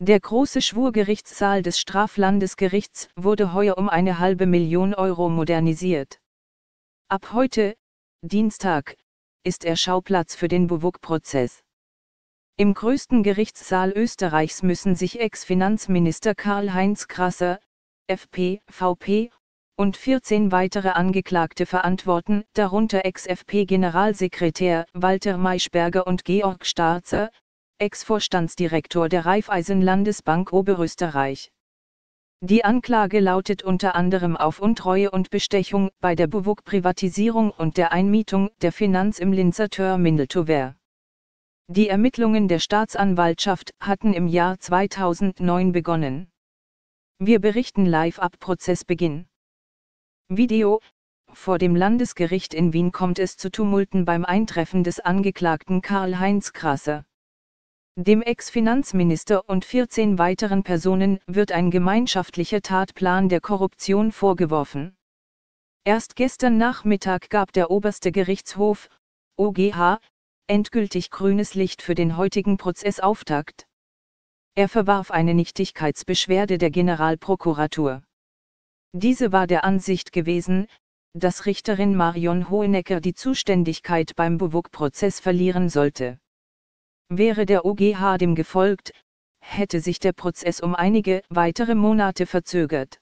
Der große Schwurgerichtssaal des Straflandesgerichts wurde heuer um 1,5 Million Euro modernisiert. Ab heute, Dienstag, ist er Schauplatz für den Buwog-Prozess. Im größten Gerichtssaal Österreichs müssen sich Ex-Finanzminister Karl-Heinz Grasser, FP, VP, und 14 weitere Angeklagte verantworten, darunter Ex-FP-Generalsekretär Walter Maischberger und Georg Starzer, Ex-Vorstandsdirektor der Raiffeisen-Landesbank Oberösterreich. Die Anklage lautet unter anderem auf Untreue und Bestechung bei der Buwog-Privatisierung und der Einmietung der Finanz im Linzer Törr-Mindeltower. Die Ermittlungen der Staatsanwaltschaft hatten im Jahr 2009 begonnen. Wir berichten live ab Prozessbeginn. Video: Vor dem Landesgericht in Wien kommt es zu Tumulten beim Eintreffen des Angeklagten Karl-Heinz Grasser. Dem Ex-Finanzminister und 14 weiteren Personen wird ein gemeinschaftlicher Tatplan der Korruption vorgeworfen. Erst gestern Nachmittag gab der Oberste Gerichtshof, OGH, endgültig grünes Licht für den heutigen Prozessauftakt. Er verwarf eine Nichtigkeitsbeschwerde der Generalprokuratur. Diese war der Ansicht gewesen, dass Richterin Marion Hohenecker die Zuständigkeit beim Buwog-Prozess verlieren sollte. Wäre der OGH dem gefolgt, hätte sich der Prozess um einige weitere Monate verzögert.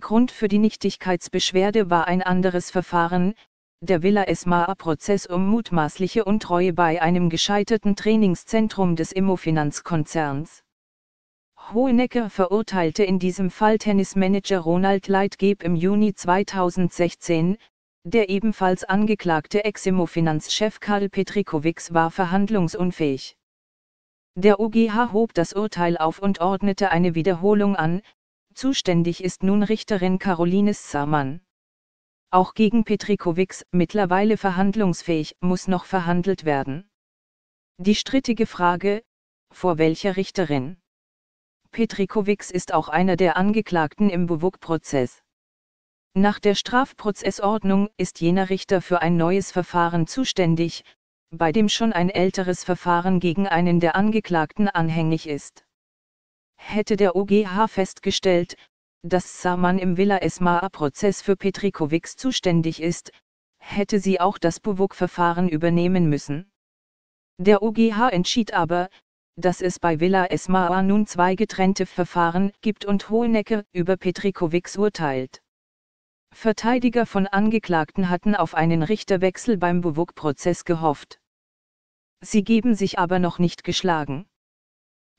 Grund für die Nichtigkeitsbeschwerde war ein anderes Verfahren, der Villa-Esmaa-Prozess um mutmaßliche Untreue bei einem gescheiterten Trainingszentrum des Immofinanzkonzerns. Hohenecker verurteilte in diesem Fall Tennismanager Ronald Leitgeb im Juni 2016, der ebenfalls angeklagte Ex-Immofinanzchef Karl Petrikovics war verhandlungsunfähig. Der OGH hob das Urteil auf und ordnete eine Wiederholung an, zuständig ist nun Richterin Caroline Sarmann. Auch gegen Petrikovics, mittlerweile verhandlungsfähig, muss noch verhandelt werden. Die strittige Frage: Vor welcher Richterin? Petrikovics ist auch einer der Angeklagten im Buwog-Prozess. Nach der Strafprozessordnung ist jener Richter für ein neues Verfahren zuständig, bei dem schon ein älteres Verfahren gegen einen der Angeklagten anhängig ist. Hätte der OGH festgestellt, dass Sarmann im Villa-Esmaa-Prozess für Petrikovics zuständig ist, hätte sie auch das Buwog-Verfahren übernehmen müssen. Der OGH entschied aber, dass es bei Villa-Esmaa nun zwei getrennte Verfahren gibt und Hohenecker über Petrikovics urteilt. Verteidiger von Angeklagten hatten auf einen Richterwechsel beim Buwog-Prozess gehofft. Sie geben sich aber noch nicht geschlagen.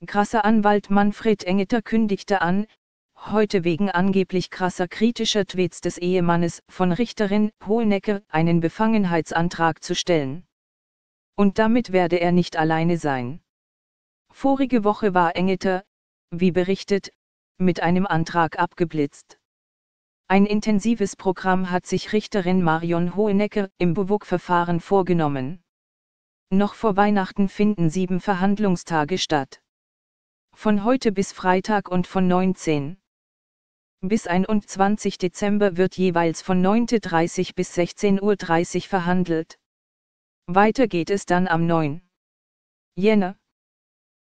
Grasser Anwalt Manfred Engeter kündigte an, heute wegen angeblich krasser kritischer Tweets des Ehemannes von Richterin Hohenecker einen Befangenheitsantrag zu stellen. Und damit werde er nicht alleine sein. Vorige Woche war Engeter, wie berichtet, mit einem Antrag abgeblitzt. Ein intensives Programm hat sich Richterin Marion Hohenecker im Buwog-Verfahren vorgenommen. Noch vor Weihnachten finden 7 Verhandlungstage statt. Von heute bis Freitag und von 19. bis 21. Dezember wird jeweils von 9:30 bis 16:30 verhandelt. Weiter geht es dann am 9. Jänner.